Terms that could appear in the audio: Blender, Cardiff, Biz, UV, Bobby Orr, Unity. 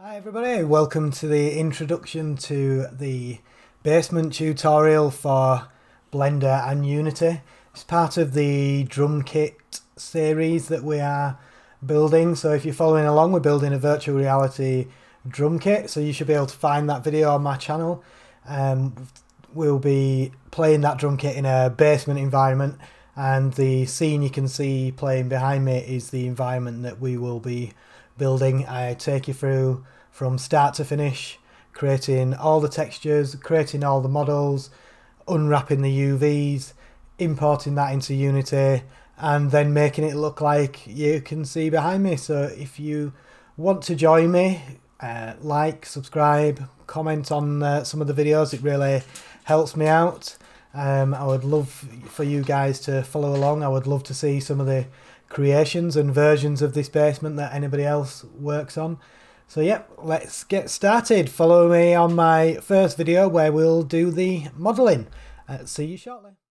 Hi everybody, welcome to the introduction to the basement tutorial for Blender and Unity. It's part of the drum kit series that we are building, so if you're following along, we're building a virtual reality drum kit, so you should be able to find that video on my channel. We'll be playing that drum kit in a basement environment, and the scene you can see playing behind me is the environment that we will be building. I take you through from start to finish, creating all the textures, creating all the models, unwrapping the UVs, importing that into Unity, and then making it look like you can see behind me. So if you want to join me, like, subscribe, comment on some of the videos. It really helps me out. I would love for you guys to follow along. I would love to see some of the creations and versions of this basement that anybody else works on. So yeah, let's get started. Follow me on my first video where we'll do the modeling. See you shortly.